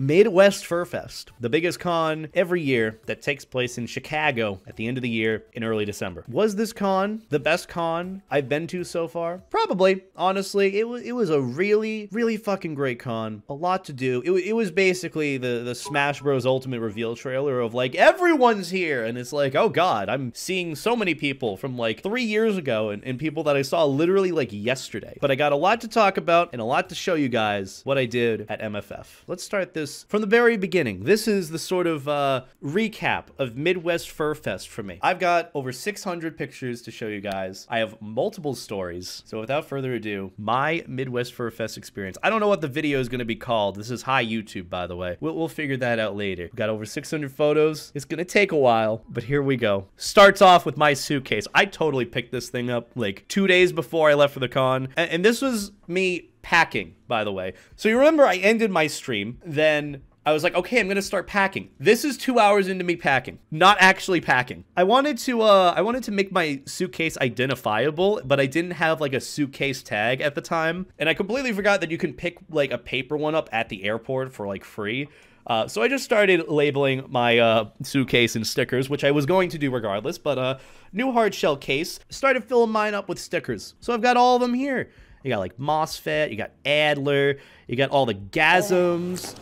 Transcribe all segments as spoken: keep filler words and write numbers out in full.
Midwest Fur Fest, the biggest con every year that takes place in Chicago at the end of the year in early December. Was this con the best con I've been to so far? Probably. Honestly, it was it was a really, really fucking great con. A lot to do. It, it was basically the, the Smash Bros. Ultimate reveal trailer of like, everyone's here. And it's like, oh God, I'm seeing so many people from like three years ago and, and people that I saw literally like yesterday. But I got a lot to talk about and a lot to show you guys what I did at M F F. Let's start this from the very beginning. This is the sort of uh, recap of Midwest Fur Fest for me. I've got over six hundred pictures to show you guys. I have multiple stories. So without further ado, my Midwest Fur Fest experience. I don't know what the video is going to be called. This is high YouTube, by the way. We'll, we'll figure that out later. We've got over six hundred photos. It's going to take a while, but here we go. Starts off with my suitcase. I totally picked this thing up like two days before I left for the con. And, and this was me packing, by the way. So you remember I ended my stream, then I was like, okay, I'm going to start packing. This is two hours into me packing, not actually packing. I wanted to uh, I wanted to make my suitcase identifiable, but I didn't have like a suitcase tag at the time. And I completely forgot that you can pick like a paper one up at the airport for like free. Uh, so I just started labeling my uh, suitcase in stickers, which I was going to do regardless, but uh, new hard shell case. Started filling mine up with stickers. So I've got all of them here. You got like MOSFET, you got Adler, you got all the gasms.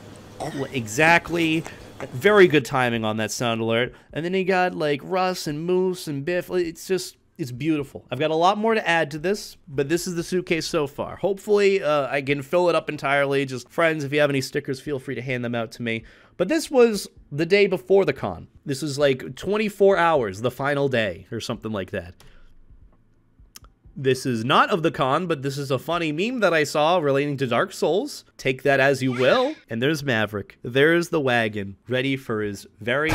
Exactly. Very good timing on that sound alert. And then you got like Russ and Moose and Biff. It's just, it's beautiful. I've got a lot more to add to this, but this is the suitcase so far. Hopefully uh, I can fill it up entirely. Just friends, if you have any stickers, feel free to hand them out to me. But this was the day before the con. This is like twenty-four hours, the final day or something like that. This is not of the con, but this is a funny meme that I saw relating to Dark Souls. Take that as you will. And there's Maverick. There's the wagon, ready for his very,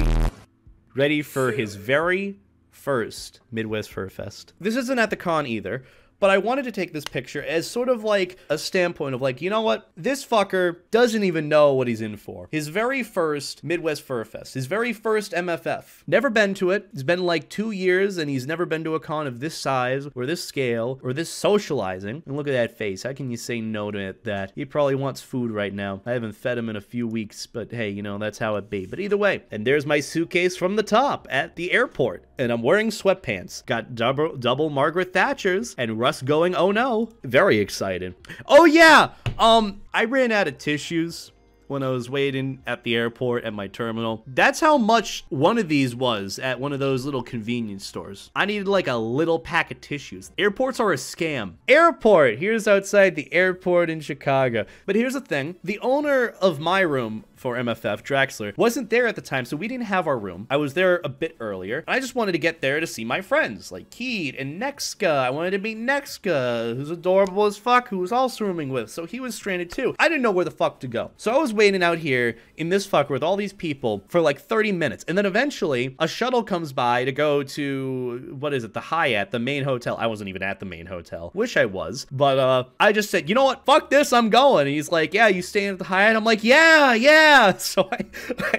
ready for his very first Midwest Fur Fest. This isn't at the con either, but I wanted to take this picture as sort of like a standpoint of like, you know what? This fucker doesn't even know what he's in for. His very first Midwest Fur Fest, his very first M F F. Never been to it. It's been like two years and he's never been to a con of this size or this scale or this socializing. And look at that face. How can you say no to it, that? He probably wants food right now. I haven't fed him in a few weeks, but hey, you know, that's how it be. But either way, and there's my suitcase from the top at the airport. And I'm wearing sweatpants. Got double, double Margaret Thatcher's and Russ going, oh no. Very excited. Oh yeah, um, I ran out of tissues when I was waiting at the airport at my terminal. That's how much one of these was at one of those little convenience stores. I needed like a little pack of tissues. Airports are a scam. Airport, here's outside the airport in Chicago. But here's the thing, the owner of my room for M F F, Draxler, wasn't there at the time, so we didn't have our room. I was there a bit earlier. I just wanted to get there to see my friends, like Keed and Nexka. I wanted to meet Nexka, who's adorable as fuck, who was also rooming with, so he was stranded too. I didn't know where the fuck to go. So I was waiting out here in this fucker with all these people for like thirty minutes, and then eventually a shuttle comes by to go to, what is it, the Hyatt, the main hotel. I wasn't even at the main hotel. Wish I was, but uh, I just said, you know what, fuck this, I'm going. And he's like, yeah, you staying at the Hyatt? I'm like, yeah, yeah. Yeah, so I,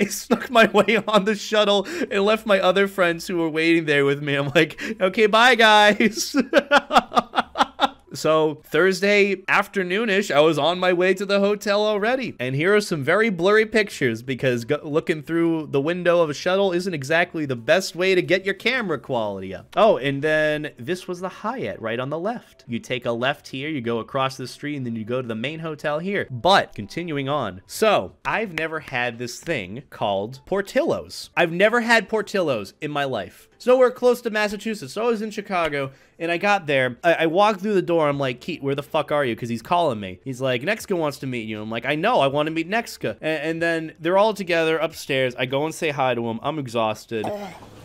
I snuck my way on the shuttle and left my other friends who were waiting there with me. I'm like, okay, bye guys. So Thursday afternoonish, I was on my way to the hotel already. And here are some very blurry pictures because go looking through the window of a shuttle isn't exactly the best way to get your camera quality up. Oh, and then this was the Hyatt right on the left. You take a left here, you go across the street, and then you go to the main hotel here. But continuing on. So I've never had this thing called Portillo's. I've never had Portillo's in my life. It's nowhere close to Massachusetts. So I was in Chicago, and I got there. I, I walked through the door. I'm like, Keith, where the fuck are you? Because he's calling me. He's like, Nexka wants to meet you. I'm like, I know. I want to meet Nexka. And, and then they're all together upstairs. I go and say hi to him. I'm exhausted.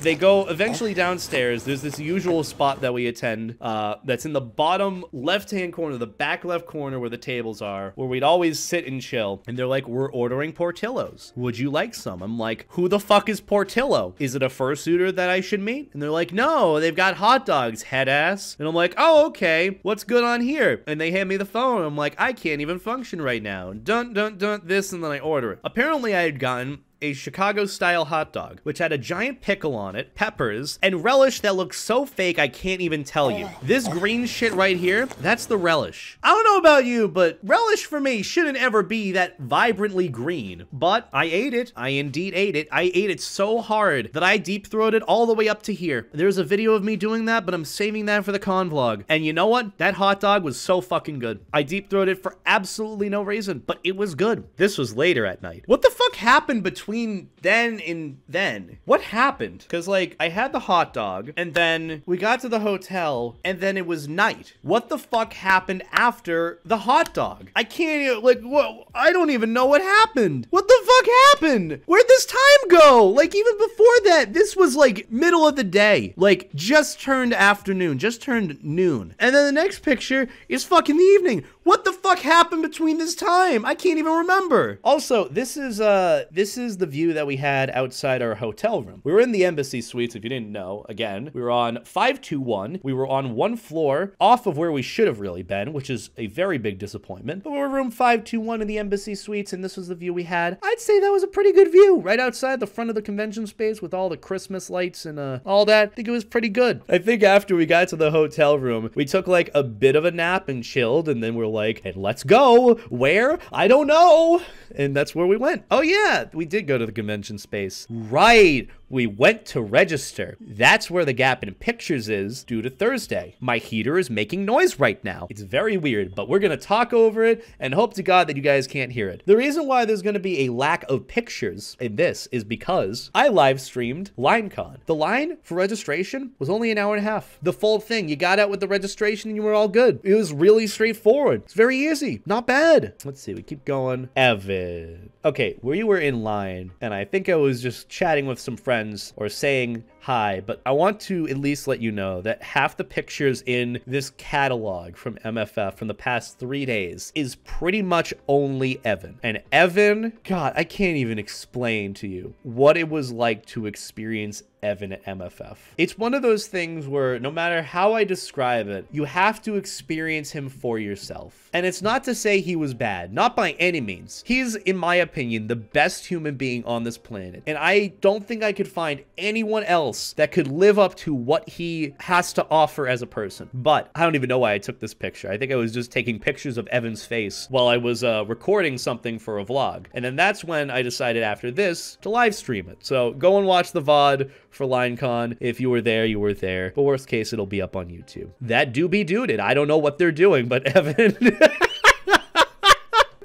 They go eventually downstairs. There's this usual spot that we attend uh, that's in the bottom left-hand corner, the back left corner where the tables are, where we'd always sit and chill. And they're like, we're ordering Portillo's. Would you like some? I'm like, who the fuck is Portillo? Is it a fursuiter that I should meet? Meat? And they're like, no, they've got hot dogs, head ass. And I'm like, oh, okay, what's good on here? And they hand me the phone. I'm like, I can't even function right now. Dun, dun, dun, this, and then I order it. Apparently I had gotten a Chicago-style hot dog, which had a giant pickle on it, peppers, and relish that looks so fake I can't even tell you. This green shit right here, that's the relish. I don't know about you, but relish for me shouldn't ever be that vibrantly green. But I ate it. I indeed ate it. I ate it so hard that I deep-throated all the way up to here. There's a video of me doing that, but I'm saving that for the con vlog. And you know what? That hot dog was so fucking good. I deep-throated for absolutely no reason, but it was good. This was later at night. What the fuck happened between Between then and then? What happened? Because, like, I had the hot dog, and then we got to the hotel, and then it was night. What the fuck happened after the hot dog? I can't even, like, what? I don't even know what happened. What the fuck happened? Where'd this time go? Like, even before that, this was, like, middle of the day. Like, just turned afternoon. Just turned noon. And then the next picture is fucking the evening. What the fuck happened between this time? I can't even remember. Also, this is, uh, this is the view that we had outside our hotel room. We were in the Embassy Suites, if you didn't know. Again, we were on five two one. We were on one floor off of where we should have really been, which is a very big disappointment. But we were room five two one in the Embassy Suites, and this was the view we had. I'd say that was a pretty good view right outside the front of the convention space with all the Christmas lights and uh, all that. I think it was pretty good. I think after we got to the hotel room, we took like a bit of a nap and chilled, and then we were like, hey, let's go. Where? I don't know. And that's where we went. Oh yeah, we did go to the convention space. Right. We went to register. That's where the gap in pictures is due to Thursday. My heater is making noise right now. It's very weird, but we're going to talk over it and hope to God that you guys can't hear it. The reason why there's going to be a lack of pictures in this is because I live streamed LineCon. The line for registration was only an hour and a half. The full thing. You got out with the registration and you were all good. It was really straightforward. It's very easy. Not bad. Let's see. We keep going. Evan. Okay, we were in line and I think I was just chatting with some friends or saying hi, but I want to at least let you know that half the pictures in this catalog from M F F from the past three days is pretty much only Evan. And Evan, God, I can't even explain to you what it was like to experience Evan at M F F. It's one of those things where no matter how I describe it, you have to experience him for yourself. And it's not to say he was bad, not by any means. He's, in my opinion, the best human being on this planet. And I don't think I could find anyone else that could live up to what he has to offer as a person. But I don't even know why I took this picture. I think I was just taking pictures of Evan's face while I was uh, recording something for a vlog. And then that's when I decided after this to live stream it. So go and watch the V O D for LineCon. If you were there, you were there. But worst case, it'll be up on YouTube. That doobie dude it. I don't know what they're doing, but Evan...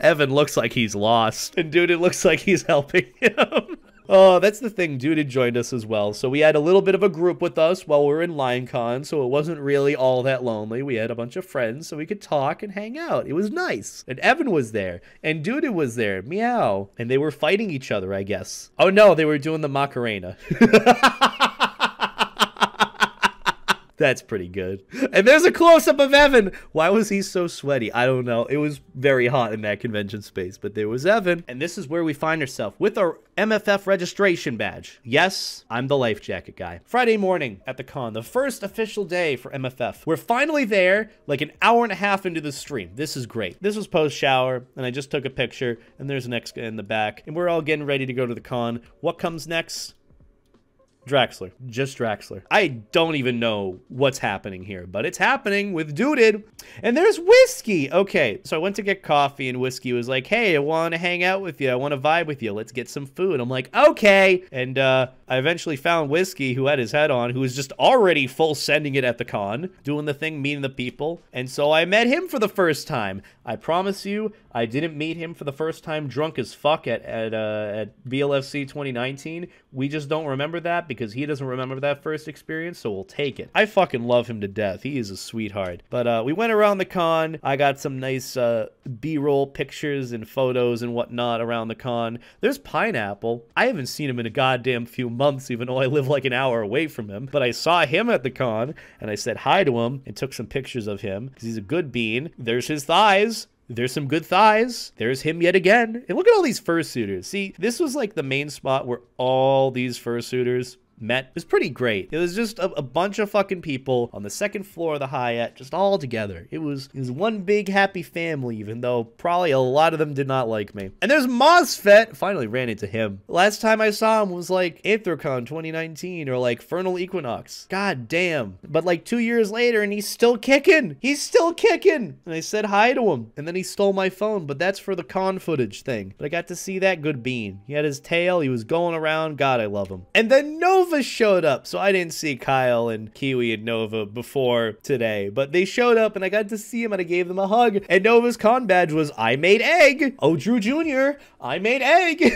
Evan looks like he's lost. And dude, it looks like he's helping him. Oh, that's the thing. Dude had joined us as well. So we had a little bit of a group with us while we were in LineCon. So it wasn't really all that lonely. We had a bunch of friends so we could talk and hang out. It was nice. And Evan was there. And Dude was there. Meow. And they were fighting each other, I guess. Oh, no. They were doing the Macarena. That's pretty good. And there's a close-up of Evan. Why was he so sweaty? I don't know. It was very hot in that convention space, but there was Evan. And this is where we find ourselves with our M F F registration badge. Yes, I'm the life jacket guy. Friday morning at the con, the first official day for M F F. We're finally there, like an hour and a half into the stream. This is great. This was post-shower, and I just took a picture, and there's an extra in the back, and we're all getting ready to go to the con. What comes next? Draxler. Just Draxler. I don't even know what's happening here, but it's happening with Duded. And there's Whiskey. Okay, so I went to get coffee, and Whiskey was like, hey, I want to hang out with you. I want to vibe with you. Let's get some food. I'm like, okay. And uh, I eventually found Whiskey, who had his head on, who was just already full sending it at the con, doing the thing, meeting the people. And so I met him for the first time. I promise you, I didn't meet him for the first time drunk as fuck at, at, uh, at B L F C twenty nineteen. We just don't remember that, because he doesn't remember that first experience, so we'll take it. I fucking love him to death. He is a sweetheart. But uh, we went around the con. I got some nice uh, B-roll pictures and photos and whatnot around the con. There's Pineapple. I haven't seen him in a goddamn few months, even though I live like an hour away from him. But I saw him at the con, and I said hi to him and took some pictures of him, because he's a good bean. There's his thighs. There's some good thighs. There's him yet again. And look at all these fursuiters. See, this was like the main spot where all these fursuiters met was pretty great. It was just a, a bunch of fucking people on the second floor of the Hyatt, just all together. It was, it was one big happy family, even though probably a lot of them did not like me. And there's MozFet. Finally ran into him. Last time I saw him was like Anthrocon twenty nineteen or like Fernal Equinox. God damn. But like two years later and he's still kicking. He's still kicking. And I said hi to him. And then he stole my phone, but that's for the con footage thing. But I got to see that good bean. He had his tail. He was going around. God, I love him. And then Nova showed up. So I didn't see Kyle and Kiwi and Nova before today, but they showed up and I got to see him and I gave them a hug. And Nova's con badge was, I made egg. Oh, Drew Junior, I made egg.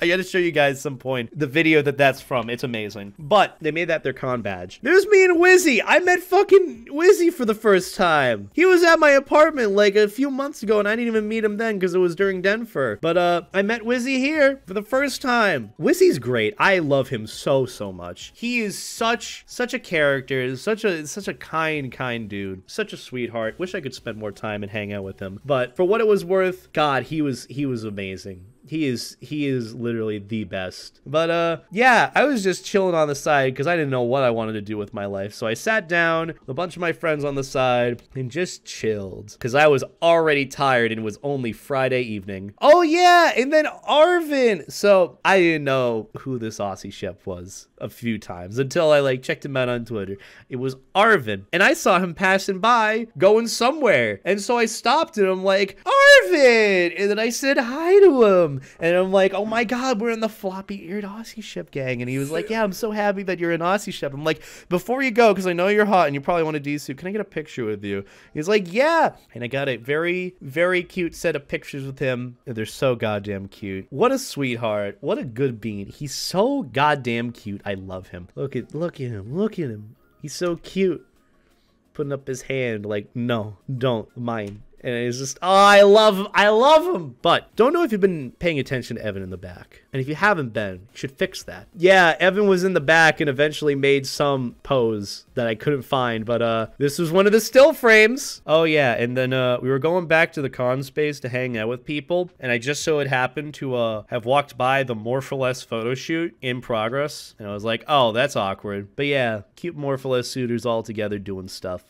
I gotta show you guys some point the video that that's from. It's amazing. But they made that their con badge. There's me and Wizzy. I met fucking Wizzy for the first time. He was at my apartment like a few months ago and I didn't even meet him then because it was during Denver. But uh, I met Wizzy here for the first time. Wizzy's great. I love him so, so much. He is such, such a character. Such a, such a kind, kind dude. Such a sweetheart. Wish I could spend more time and hang out with him. But for what it was worth, God, he was, he was amazing. He is, he is literally the best. But uh, yeah, I was just chilling on the side because I didn't know what I wanted to do with my life. So I sat down with a bunch of my friends on the side and just chilled because I was already tired and it was only Friday evening. Oh yeah, and then Arvin. So I didn't know who this Aussie chef was a few times until I like checked him out on Twitter. It was Arvin and I saw him passing by going somewhere. And so I stopped and I'm like, Arvin. And then I said hi to him. And I'm like, oh my God, we're in the floppy-eared Aussie Shep gang. And he was like, yeah, I'm so happy that you're an Aussie Shep. I'm like, before you go, because I know you're hot and you probably want to D C, can I get a picture with you? He's like, yeah. And I got a very, very cute set of pictures with him. They're so goddamn cute. What a sweetheart. What a good bean. He's so goddamn cute. I love him. Look at, look at him. Look at him. He's so cute. Putting up his hand like, no, don't mind. And it's just, oh, I love, I love him. But don't know if you've been paying attention to Evan in the back. And if you haven't been, you should fix that. Yeah, Evan was in the back and eventually made some pose that I couldn't find. But uh, this was one of the still frames. Oh, yeah. And then uh, we were going back to the con space to hang out with people. And I just so it happened to uh, have walked by the Morpholess photo shoot in progress. And I was like, oh, that's awkward. But yeah, cute Morpholess suitors all together doing stuff.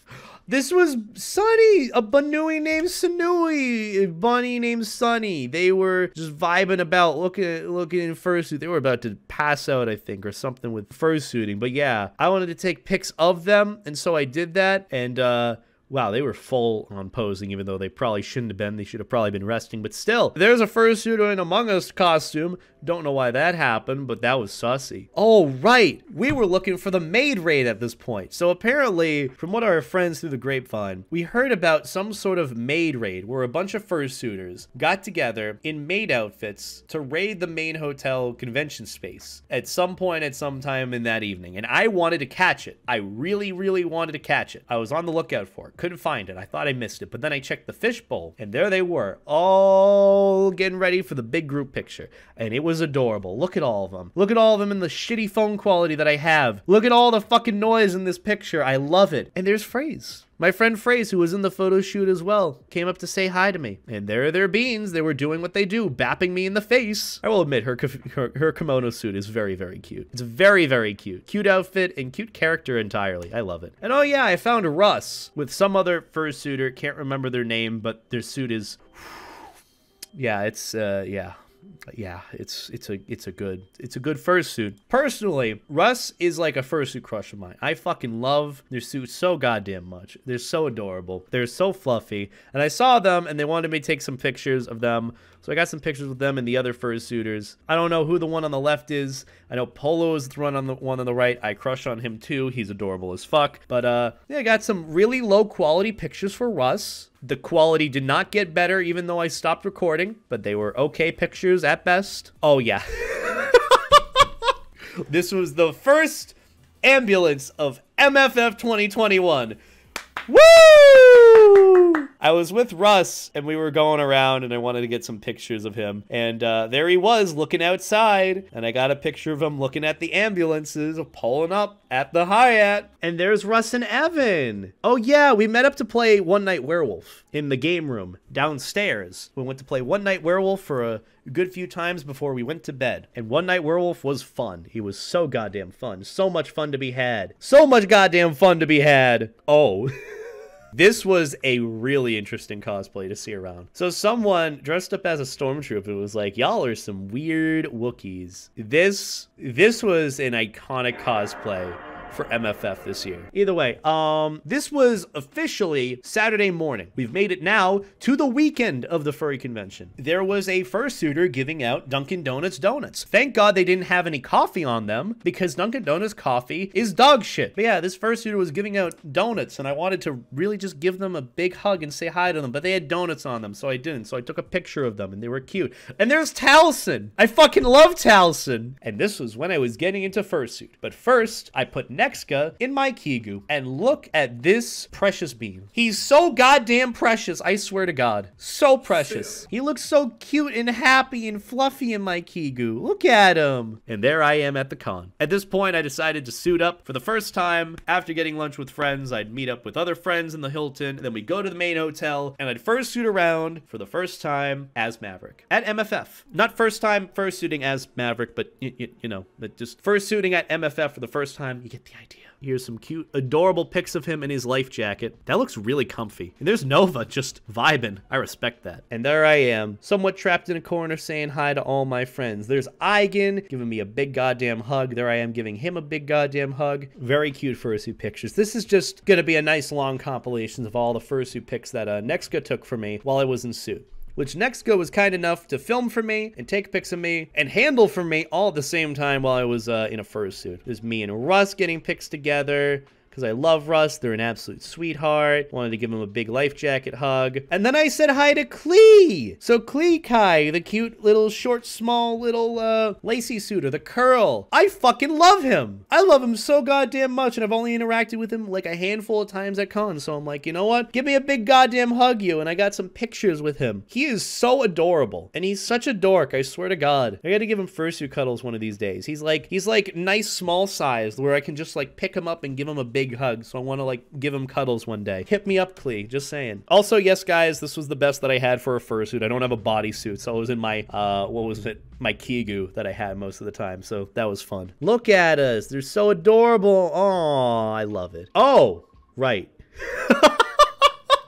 This was Sunny, a Banui named Sanui, a bunny named Sunny. They were just vibing about, looking looking in fursuit. They were about to pass out, I think, or something with fursuiting. But yeah, I wanted to take pics of them, and so I did that. And uh, wow, they were full on posing, even though they probably shouldn't have been. They should have probably been resting. But still, there's a fursuiter in Among Us costume. Don't know why that happened, but that was sussy. Oh, right. We were looking for the maid raid at this point. So apparently, from what our friends through the grapevine, we heard about some sort of maid raid where a bunch of fursuiters got together in maid outfits to raid the main hotel convention space at some point at some time in that evening. And I wanted to catch it. I really, really wanted to catch it. I was on the lookout for it. Couldn't find it. I thought I missed it. But then I checked the fishbowl and there they were, all getting ready for the big group picture. And it was was adorable. Look at all of them. Look at all of them in the shitty phone quality that I have. Look at all the fucking noise in this picture. I love it. And there's Fraze. My friend Fraze, who was in the photo shoot as well, came up to say hi to me. And there are their beans. They were doing what they do, bapping me in the face. I will admit, her, her, her kimono suit is very, very cute. It's very, very cute. Cute outfit and cute character entirely. I love it. And oh yeah, I found Russ with some other fursuiter. Can't remember their name, but their suit is... Yeah, it's... Uh, yeah. Yeah, it's it's a it's a good it's a good fursuit. Personally, Russ is like a fursuit crush of mine. I fucking love their suits so goddamn much. They're so adorable. They're so fluffy. And I saw them and they wanted me to take some pictures of them. So I got some pictures with them and the other fursuiters. I don't know who the one on the left is. I know Polo is the one on the one on the right. I crush on him too. He's adorable as fuck. But uh yeah, I got some really low quality pictures for Russ. The quality did not get better even though I stopped recording, but they were okay pictures at best. Oh yeah. This was the first ambulance of M F F twenty twenty-one. Woo! Woo! I was with Russ and we were going around and I wanted to get some pictures of him. And uh, there he was looking outside. And I got a picture of him looking at the ambulances pulling up at the Hyatt. And there's Russ and Evan. Oh yeah, we met up to play One Night Werewolf in the game room downstairs. We went to play One Night Werewolf for a good few times before we went to bed. And One Night Werewolf was fun. He was so goddamn fun. So much fun to be had. So much goddamn fun to be had. Oh. This was a really interesting cosplay to see around. So someone dressed up as a stormtrooper was like, y'all are some weird Wookiees. This, this was an iconic cosplay for M F F this year. Either way, um, this was officially Saturday morning. We've made it now to the weekend of the furry convention. There was a fursuiter giving out Dunkin' Donuts donuts. Thank God they didn't have any coffee on them because Dunkin' Donuts coffee is dog shit. But yeah, this fursuiter was giving out donuts and I wanted to really just give them a big hug and say hi to them, but they had donuts on them, so I didn't. So I took a picture of them and they were cute. And there's Taliesin. I fucking love Taliesin. And this was when I was getting into fursuit. But first, I put Nexka in my Kigu and look at this precious bean. He's so goddamn precious, I swear to God. So precious. He looks so cute and happy and fluffy in my Kigu. Look at him. And there I am at the con. At this point, I decided to suit up for the first time. After getting lunch with friends, I'd meet up with other friends in the Hilton, and then we'd go to the main hotel, and I'd fursuit around for the first time as Maverick. At M F F. Not first time fursuiting as Maverick, but, you, you, you know, but just fursuiting at M F F for the first time. You get the idea. Here's some cute, adorable pics of him in his life jacket. That looks really comfy. And there's Nova just vibing. I respect that. And there I am, somewhat trapped in a corner saying hi to all my friends. There's Eigen giving me a big goddamn hug. There I am giving him a big goddamn hug. Very cute fursuit pictures. This is just gonna be a nice long compilation of all the fursuit pics that uh, Nexka took for me while I was in suit, which Nexka was kind enough to film for me and take pics of me and handle for me all at the same time while I was uh, in a fursuit. There's me and Russ getting pics together because I love Russ. They're an absolute sweetheart. Wanted to give him a big life jacket hug. And then I said hi to Klee. So Klee Kai, the cute little short, small little uh, lacy suitor, the curl. I fucking love him. I love him so goddamn much and I've only interacted with him like a handful of times at con. So I'm like, you know what? Give me a big goddamn hug, you. And I got some pictures with him. He is so adorable. And he's such a dork, I swear to God. I gotta give him fursuit cuddles one of these days. He's like, he's like nice small size where I can just like pick him up and give him a big Big hug, so I want to like give him cuddles one day. Hit me up, Klee, just saying. Also, yes, guys, this was the best that I had for a fursuit. I don't have a bodysuit, so I was in my, uh, what was it? My Kigu that I had most of the time, so that was fun. Look at us. They're so adorable. Aw, I love it. Oh, right.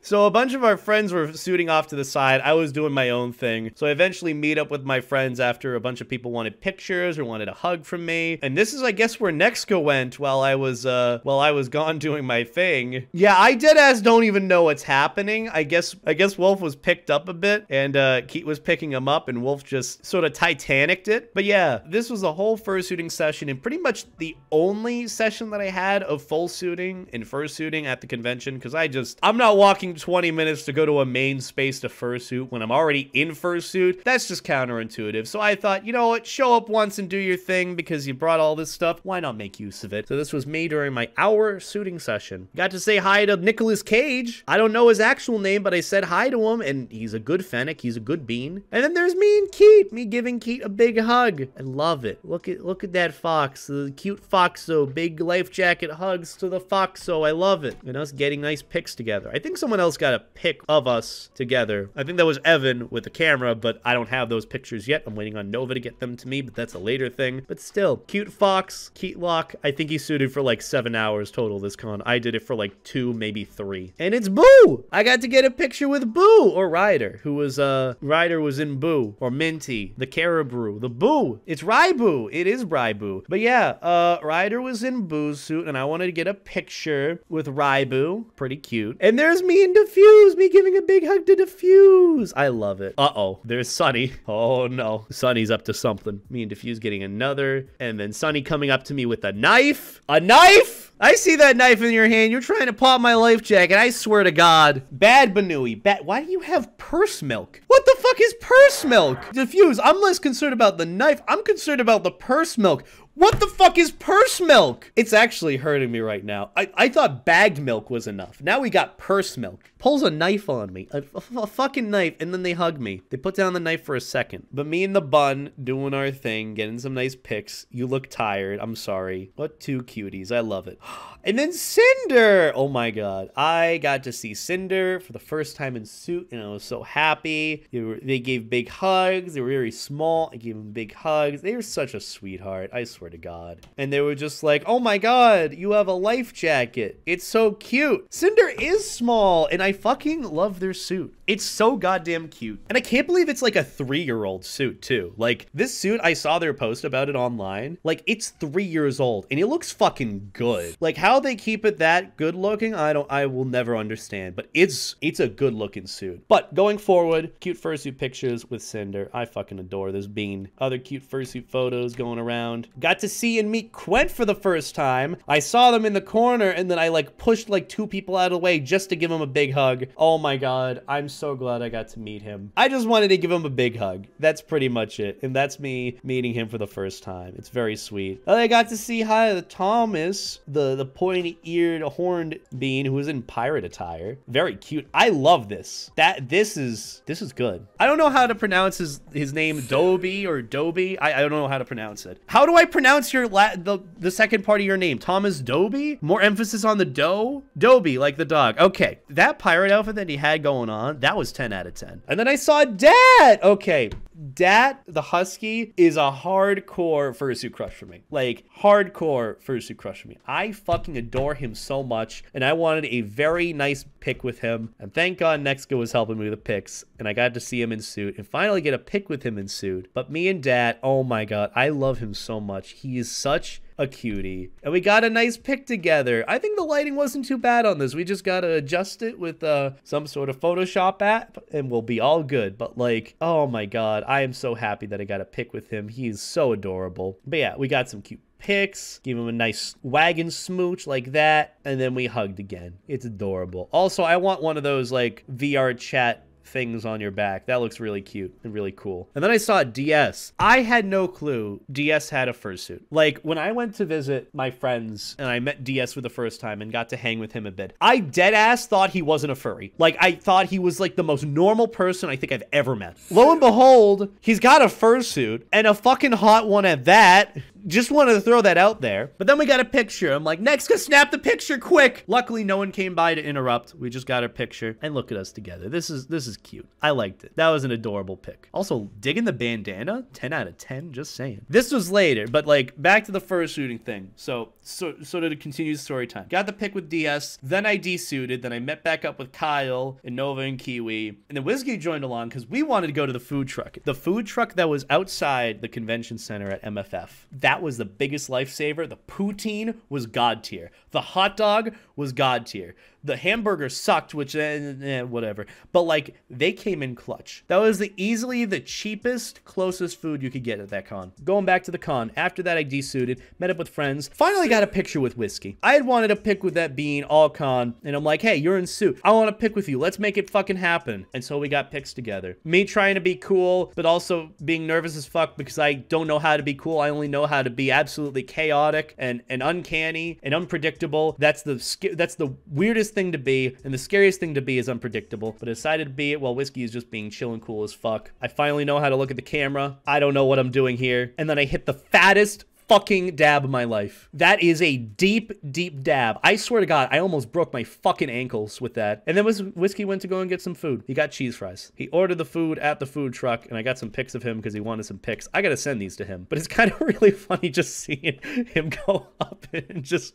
So a bunch of our friends were suiting off to the side. I was doing my own thing. So I eventually meet up with my friends after a bunch of people wanted pictures or wanted a hug from me. And this is, I guess, where Nexka went while I was, uh, while I was gone doing my thing. Yeah, I dead ass don't even know what's happening. I guess, I guess Wolf was picked up a bit and, uh, Keat was picking him up and Wolf just sort of Titanic'd it. But yeah, this was a whole fursuiting session and pretty much the only session that I had of full suiting and fursuiting at the convention. Cause I just, I'm not walking twenty minutes to go to a main space to fursuit when I'm already in fursuit. That's just counterintuitive. So I thought, you know what, show up once and do your thing because you brought all this stuff. Why not make use of it? So this was me during my hour suiting session. Got to say hi to Nicolas Cage. I don't know his actual name, but I said hi to him and he's a good fennec. He's a good bean. And then there's me and Keat, me giving Keat a big hug. I love it. Look at look at that fox, the cute foxo, big life jacket hugs to the foxo. I love it. And us getting nice pics together. I think someone else got a pic of us together. I think that was Evan with the camera, but I don't have those pictures yet. I'm waiting on Nova to get them to me, but that's a later thing. But still, cute fox, cute lock. I think he suited for like seven hours total this con. I did it for like two, maybe three. And it's Boo! I got to get a picture with Boo or Ryder, who was, uh, Ryder was in Boo or Minty, the Caribou, the Boo. It's Raibu. It is Raibu. But yeah, uh, Ryder was in Boo's suit and I wanted to get a picture with Raibu. Pretty cute. And there's me and Diffuse, me giving a big hug to Diffuse. I love it. Uh-oh, there's Sunny. Oh no, Sunny's up to something. Me and Diffuse getting another, and then Sunny coming up to me with a knife. A knife? I see that knife in your hand. You're trying to pop my life jacket. I swear to God. Bad Banui. Bad. Why do you have purse milk? What the fuck is purse milk? Diffuse, I'm less concerned about the knife. I'm concerned about the purse milk. What the fuck is purse milk? It's actually hurting me right now. I, I thought bagged milk was enough. Now we got purse milk. Pulls a knife on me, a, a, a fucking knife, and then they hug me. They put down the knife for a second. But me and the bun doing our thing, getting some nice pics. You look tired. I'm sorry. What two cuties. I love it. And then Cinder. Oh my God. I got to see Cinder for the first time in suit, and I was so happy. They, were, they gave big hugs. They were very small. I gave them big hugs. They were such a sweetheart. I swear to God. And they were just like, oh my God, you have a life jacket. It's so cute. Cinder is small, and I fucking love their suit. It's so goddamn cute. And I can't believe it's like a three-year-old suit too. Like this suit, I saw their post about it online. Like it's three years old and it looks fucking good. Like how they keep it that good looking, I don't, I will never understand, but it's, it's a good looking suit. But going forward, cute fursuit pictures with Cinder. I fucking adore this bean. Other cute fursuit photos going around. Got to see and meet Quent for the first time. I saw them in the corner and then I like pushed like two people out of the way just to give him a big hug. Oh my God, I'm so glad I got to meet him. I just wanted to give him a big hug. That's pretty much it. And that's me meeting him for the first time. It's very sweet. I got to see hi to Thomas, the, the pointy-eared horned bean who was in pirate attire. Very cute. I love this. That, this is, this is good. I don't know how to pronounce his, his name, Dobie or Dobie. I, I don't know how to pronounce it. How do I pronounce your la the, the second part of your name? Thomas Dobie? More emphasis on the doe? Dobie, like the dog. Okay. That pirate outfit that he had going on, that was ten out of ten. And then I saw Dat. Okay. Dat, the husky, is a hardcore fursuit crush for me. Like, hardcore fursuit crush for me. I fucking adore him so much, and I wanted a very nice pic with him. And thank God Nextgo was helping me with the pics, and I got to see him in suit, and finally get a pic with him in suit. But me and Dat, oh my God, I love him so much. He is such a cutie. And we got a nice pic together. I think the lighting wasn't too bad on this. We just got to adjust it with uh, some sort of Photoshop app and we'll be all good. But like, oh my God, I am so happy that I got a pic with him. He is so adorable. But yeah, we got some cute pics, give him a nice wagon smooch like that. And then we hugged again. It's adorable. Also, I want one of those like V R chat things on your back. That looks really cute and really cool. And then I saw D S. I had no clue D S had a fursuit. Like when I went to visit my friends and I met D S for the first time and got to hang with him a bit, I dead ass thought he wasn't a furry. Like I thought he was like the most normal person I think I've ever met. Lo and behold, he's got a fursuit and a fucking hot one at that. Just wanted to throw that out there. But then we got a picture. I'm like, Nextgo, snap the picture quick. Luckily, no one came by to interrupt. We just got a picture and look at us together. This is, this is cute. I liked it. That was an adorable pic. Also, digging the bandana, ten out of ten, just saying. This was later, but like back to the fursuiting thing. So, so, so to continue story time. Got the pic with D S, then I desuited, then I met back up with Kyle and Nova and Kiwi. And then Whiskey joined along because we wanted to go to the food truck. The food truck that was outside the convention center at M F F. That That was the biggest lifesaver. The poutine was god tier. The hot dog was god tier. The hamburger sucked, which, eh, eh, whatever. But like, they came in clutch. That was the easily the cheapest, closest food you could get at that con. Going back to the con, after that I desuited, met up with friends, finally got a picture with Whiskey. I had wanted a pic with that bean all con, and I'm like, hey, you're in suit. I want a pic with you. Let's make it fucking happen. And so we got pics together. Me trying to be cool, but also being nervous as fuck because I don't know how to be cool. I only know how to be absolutely chaotic and, and uncanny and unpredictable. That's the, that's the weirdest thing to be, and the scariest thing to be is unpredictable, but I decided to be it while Whiskey is just being chill and cool as fuck. I finally know how to look at the camera. I don't know what I'm doing here. And then I hit the fattest fucking dab of my life. That is a deep, deep dab. I swear to God, I almost broke my fucking ankles with that. And then Whiskey went to go and get some food. He got cheese fries. He ordered the food at the food truck, and I got some pics of him because he wanted some pics. I gotta send these to him, but it's kind of really funny just seeing him go up and just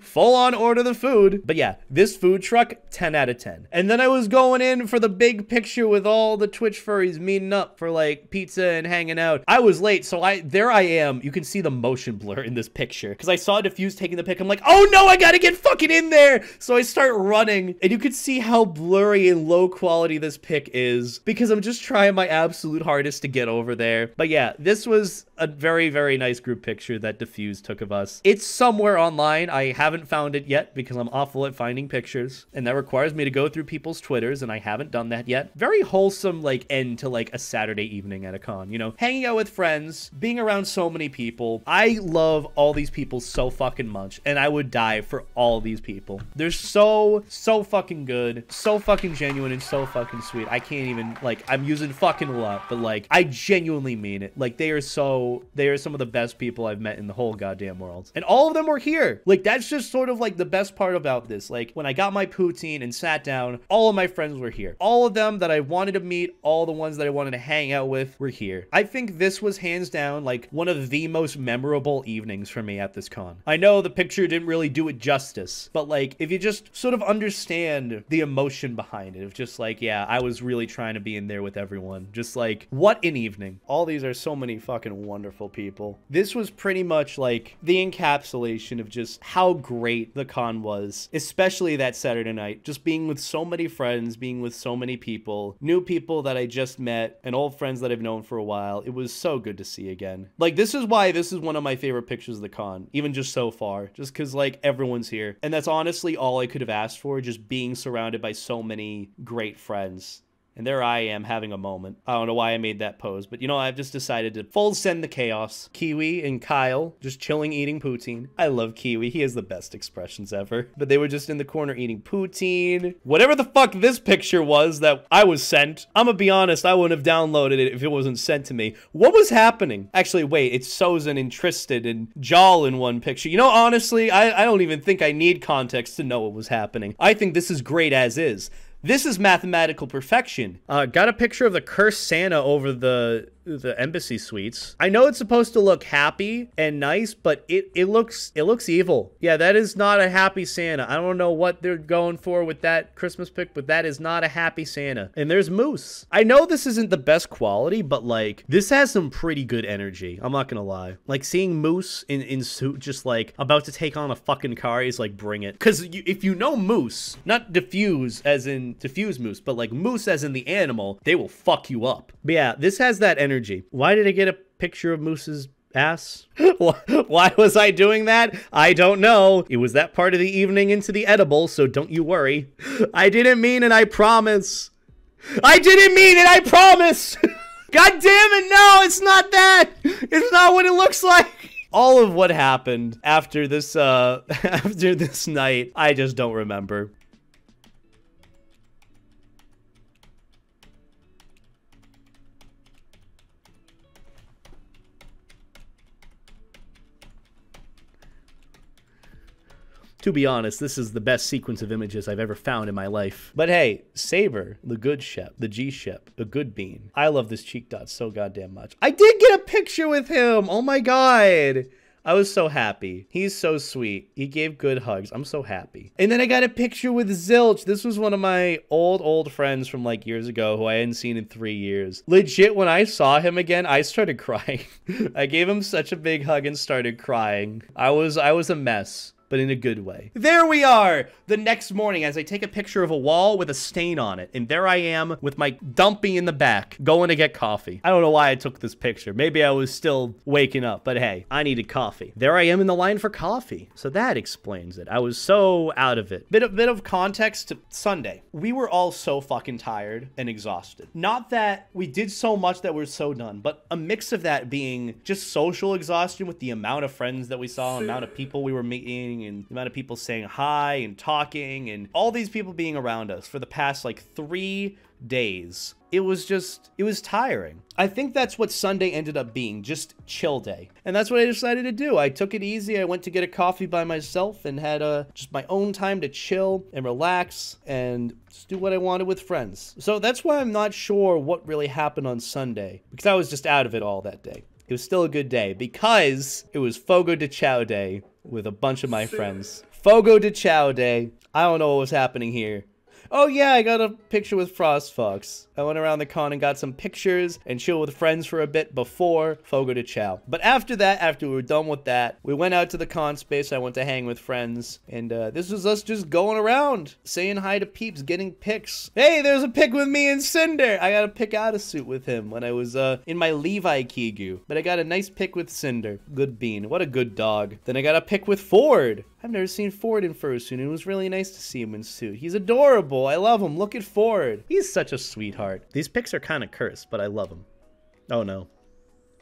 full on order the food. But yeah, this food truck, ten out of ten. And then I was going in for the big picture with all the Twitch furries meeting up for like pizza and hanging out. I was late, so I there I am. You can see the most blur in this picture because I saw Diffuse taking the pic. I'm like, oh no, I gotta get fucking in there. So I start running, and you can see how blurry and low quality this pic is because I'm just trying my absolute hardest to get over there. But yeah, this was a very, very nice group picture that Diffuse took of us. It's somewhere online. I haven't found it yet because I'm awful at finding pictures, and that requires me to go through people's Twitters, and I haven't done that yet. Very wholesome, like end to like a Saturday evening at a con, you know, hanging out with friends, being around so many people. I I love all these people so fucking much, and I would die for all these people. They're so, so fucking good, so fucking genuine, and so fucking sweet. I can't even, like, I'm using fucking a lot, but, like, I genuinely mean it. Like, they are so, they are some of the best people I've met in the whole goddamn world. And all of them were here. Like, that's just sort of, like, the best part about this. Like, when I got my poutine and sat down, all of my friends were here. All of them that I wanted to meet, all the ones that I wanted to hang out with were here. I think this was hands down, like, one of the most memorable evenings for me at this con. I know the picture didn't really do it justice, but, like, if you just sort of understand the emotion behind it, of just, like, yeah, I was really trying to be in there with everyone. Just, like, what an evening. All these are so many fucking wonderful people. This was pretty much, like, the encapsulation of just how great the con was, especially that Saturday night. Just being with so many friends, being with so many people, new people that I just met, and old friends that I've known for a while. It was so good to see again. Like, this is why this is one of my favorite pictures of the con, even just so far, just because, like, everyone's here. And that's honestly all I could have asked for, just being surrounded by so many great friends. And there I am having a moment. I don't know why I made that pose, but you know, I've just decided to full send the chaos. Kiwi and Kyle just chilling, eating poutine. I love Kiwi. He has the best expressions ever. But they were just in the corner eating poutine. Whatever the fuck this picture was that I was sent. I'm gonna be honest, I wouldn't have downloaded it if it wasn't sent to me. What was happening? Actually, wait, it's Sozin and Tristan and Jal in one picture. You know, honestly, I, I don't even think I need context to know what was happening. I think this is great as is. This is mathematical perfection. Uh, got a picture of the cursed Santa over the the embassy suites. I know it's supposed to look happy and nice, but it, it looks it looks evil. Yeah, that is not a happy Santa. I don't know what they're going for with that Christmas pic, but that is not a happy Santa. And there's Moose. I know this isn't the best quality, but, like, this has some pretty good energy. I'm not gonna lie. Like, seeing Moose in, in suit just, like, about to take on a fucking car, he's like, bring it. Because you, if you know Moose, not diffuse as in diffuse moose, but, like, moose as in the animal, they will fuck you up. But yeah, this has that energy. Why did I get a picture of Moose's ass? Why was I doing that? I don't know. It was that part of the evening into the edible, so don't you worry. I didn't mean it, I promise. I didn't mean it, I promise! God damn it, no, it's not that! It's not what it looks like! All of what happened after this, uh, after this night, I just don't remember. To be honest, this is the best sequence of images I've ever found in my life. But hey, Saber, the good shep, the G shep, the good bean. I love this cheek dot so goddamn much. I did get a picture with him. Oh my God. I was so happy. He's so sweet. He gave good hugs. I'm so happy. And then I got a picture with Zilch. This was one of my old, old friends from, like, years ago who I hadn't seen in three years. Legit, when I saw him again, I started crying. I gave him such a big hug and started crying. I was, I was a mess, but in a good way. There we are! The next morning, as I take a picture of a wall with a stain on it, and there I am with my dumpy in the back, going to get coffee. I don't know why I took this picture. Maybe I was still waking up, but hey, I needed coffee. There I am in the line for coffee. So that explains it. I was so out of it. Bit of, bit of context to Sunday. We were all so fucking tired and exhausted. Not that we did so much that we're so done, but a mix of that being just social exhaustion with the amount of friends that we saw, amount of people we were meeting, and the amount of people saying hi and talking and all these people being around us for the past, like, three days. It was just, it was tiring. I think that's what Sunday ended up being, just chill day. And that's what I decided to do. I took it easy. I went to get a coffee by myself and had a, just my own time to chill and relax and just do what I wanted with friends. So that's why I'm not sure what really happened on Sunday, because I was just out of it all that day. It was still a good day because it was Fogo de Chao Day with a bunch of my friends. Fogo de Chao Day. I don't know what was happening here. Oh yeah, I got a picture with Frost Fox. I went around the con and got some pictures and chilled with friends for a bit before Fogo de Chao. But after that, after we were done with that, we went out to the con space. I went to hang with friends. And uh, this was us just going around, saying hi to peeps, getting pics. Hey, there's a pic with me and Cinder. I got a pic out of suit with him when I was uh, in my Levi Kigu. But I got a nice pic with Cinder. Good bean. What a good dog. Then I got a pic with Ford. I've never seen Ford in fursuit, and it was really nice to see him in suit. He's adorable. I love him. Look at Ford. He's such a sweetheart. These pics are kind of cursed, but I love them. Oh, no.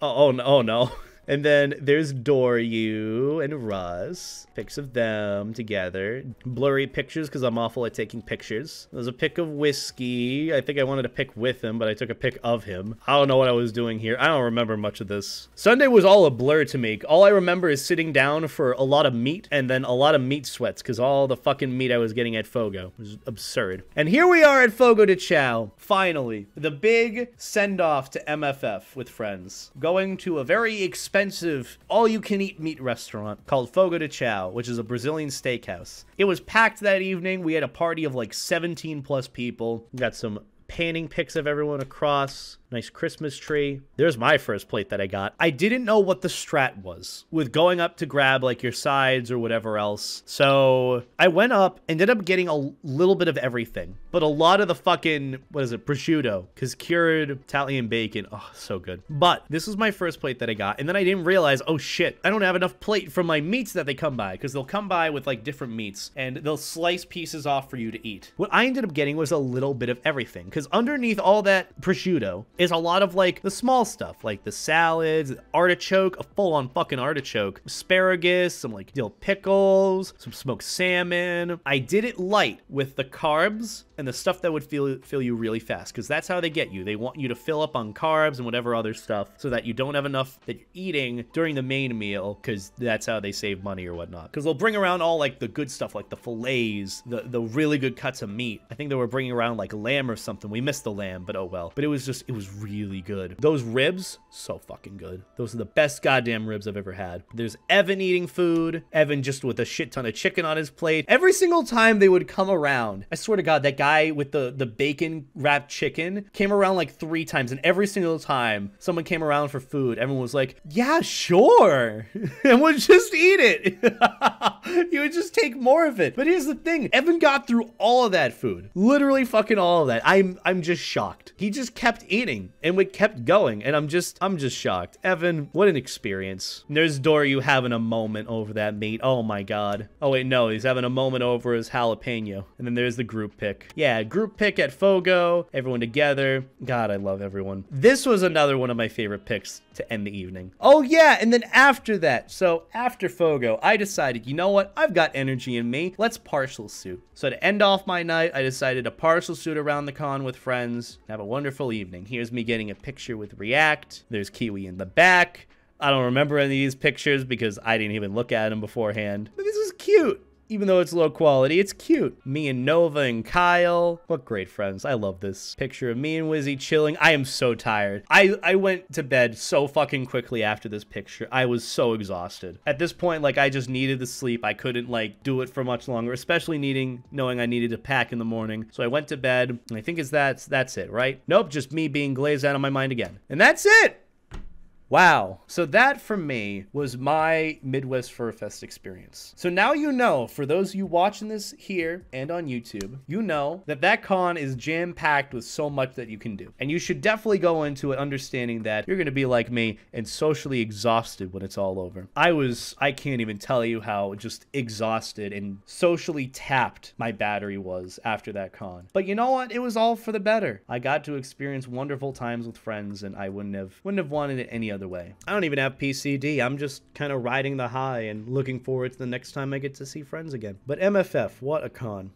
Oh, oh, no. Oh, no. And then there's Doryu and Russ. Pics of them together. Blurry pictures, because I'm awful at taking pictures. There's a pic of Whiskey. I think I wanted to pic with him, but I took a pic of him. I don't know what I was doing here. I don't remember much of this. Sunday was all a blur to me. All I remember is sitting down for a lot of meat and then a lot of meat sweats, because all the fucking meat I was getting at Fogo. It was absurd. And here we are at Fogo de Chao. Finally, the big send-off to M F F with friends. Going to a very expensive, all-you-can-eat meat restaurant called Fogo de Chao, which is a Brazilian steakhouse. It was packed that evening. We had a party of like seventeen plus people. We got some panning pics of everyone across. Nice Christmas tree. There's my first plate that I got. I didn't know what the strat was with going up to grab like your sides or whatever else. So I went up, ended up getting a little bit of everything, but a lot of the fucking, what is it? Prosciutto, because cured Italian bacon. Oh, so good. But this was my first plate that I got. And then I didn't realize, oh shit, I don't have enough plate for my meats that they come by, because they'll come by with like different meats and they'll slice pieces off for you to eat. What I ended up getting was a little bit of everything, because underneath all that prosciutto is a lot of like the small stuff, like the salads, artichoke, a full-on fucking artichoke, asparagus, some like dill pickles, some smoked salmon. I did it light with the carbs and the stuff that would fill fill you really fast, because that's how they get you. They want you to fill up on carbs and whatever other stuff so that you don't have enough that you're eating during the main meal, because that's how they save money or whatnot. Because they'll bring around all like the good stuff, like the fillets, the the really good cuts of meat. I think they were bringing around like lamb or something. We missed the lamb, but oh well. But it was just it was. really good. Those ribs, so fucking good. Those are the best goddamn ribs I've ever had. There's Evan eating food. Evan just with a shit ton of chicken on his plate. Every single time they would come around, I swear to God, that guy with the, the bacon wrapped chicken came around like three times, and every single time someone came around for food, everyone was like, yeah, sure. And would just eat it. You would just take more of it. But here's the thing. Evan got through all of that food. Literally fucking all of that. I'm, I'm just shocked. He just kept eating. And we kept going, and I'm just, I'm just shocked. Evan, what an experience. And there's Doryu having a moment over that meat. Oh my God. Oh wait, no, he's having a moment over his jalapeno. And then there's the group pick. Yeah, group pick at Fogo, everyone together. God, I love everyone. This was another one of my favorite picks to end the evening. Oh yeah, and then after that, so after Fogo, I decided, you know what? I've got energy in me. Let's partial suit. So to end off my night, I decided to partial suit around the con with friends. Have a wonderful evening. Here's me getting a picture with React. There's Kiwi in the back. I don't remember any of these pictures because I didn't even look at them beforehand. But this is cute. Even though it's low quality, it's cute. Me and Nova and Kyle. What great friends. I love this. Picture of me and Wizzy chilling. I am so tired. I, I went to bed so fucking quickly after this picture. I was so exhausted. At this point, like, I just needed the sleep. I couldn't, like, do it for much longer, especially needing, knowing I needed to pack in the morning. So I went to bed, and I think it's that's, that's it, right? Nope, just me being glazed out of my mind again. And that's it! Wow. So that, for me, was my Midwest Fur Fest experience. So now you know, for those of you watching this here and on YouTube, you know that that con is jam-packed with so much that you can do. And you should definitely go into it understanding that you're going to be like me and socially exhausted when it's all over. I was, I can't even tell you how just exhausted and socially tapped my battery was after that con. But you know what? It was all for the better. I got to experience wonderful times with friends, and I wouldn't have, wouldn't have wanted it any other way. I don't even have P C D. I'm just kind of riding the high and looking forward to the next time I get to see friends again. But M F F, what a con.